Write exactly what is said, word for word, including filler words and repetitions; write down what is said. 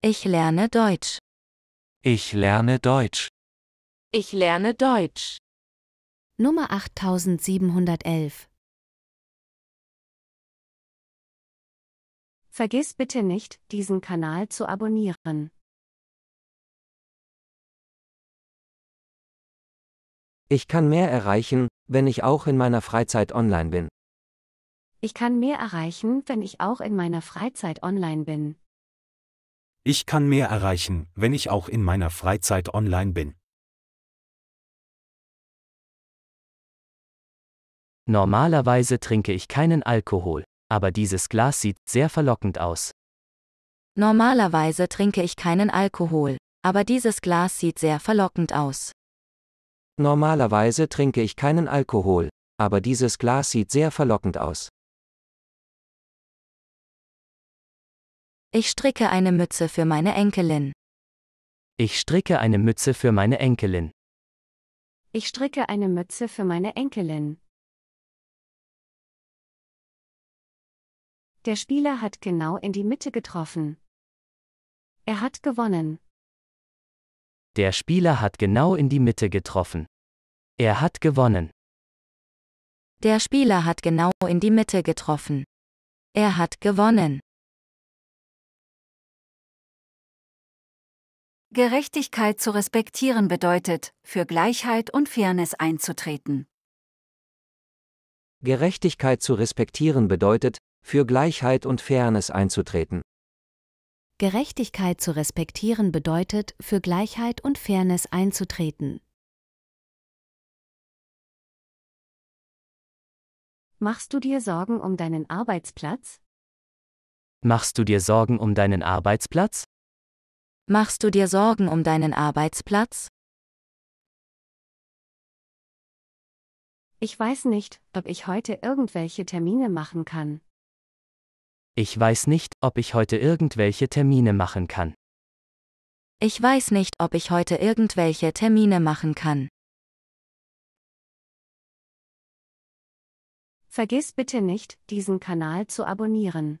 Ich lerne Deutsch. Ich lerne Deutsch. Ich lerne Deutsch. Nummer achttausendsiebenhundertelf. Vergiss bitte nicht, diesen Kanal zu abonnieren. Ich kann mehr erreichen, wenn ich auch in meiner Freizeit online bin. Ich kann mehr erreichen, wenn ich auch in meiner Freizeit online bin. Ich kann mehr erreichen, wenn ich auch in meiner Freizeit online bin. Normalerweise trinke ich keinen Alkohol, aber dieses Glas sieht sehr verlockend aus. Normalerweise trinke ich keinen Alkohol, aber dieses Glas sieht sehr verlockend aus. Normalerweise trinke ich keinen Alkohol, aber dieses Glas sieht sehr verlockend aus. Ich stricke eine Mütze für meine Enkelin. Ich stricke eine Mütze für meine Enkelin. Ich stricke eine Mütze für meine Enkelin. Der Spieler hat genau in die Mitte getroffen. Er hat gewonnen. Der Spieler hat genau in die Mitte getroffen. Er hat gewonnen. Der Spieler hat genau in die Mitte getroffen. Er hat gewonnen. Gerechtigkeit zu respektieren bedeutet, für Gleichheit und Fairness einzutreten. Gerechtigkeit zu respektieren bedeutet, für Gleichheit und Fairness einzutreten. Gerechtigkeit zu respektieren bedeutet, für Gleichheit und Fairness einzutreten. Machst du dir Sorgen um deinen Arbeitsplatz? Machst du dir Sorgen um deinen Arbeitsplatz? Machst du dir Sorgen um deinen Arbeitsplatz? Ich weiß nicht, ob ich heute irgendwelche Termine machen kann. Ich weiß nicht, ob ich heute irgendwelche Termine machen kann. Ich weiß nicht, ob ich heute irgendwelche Termine machen kann. Vergiss bitte nicht, diesen Kanal zu abonnieren.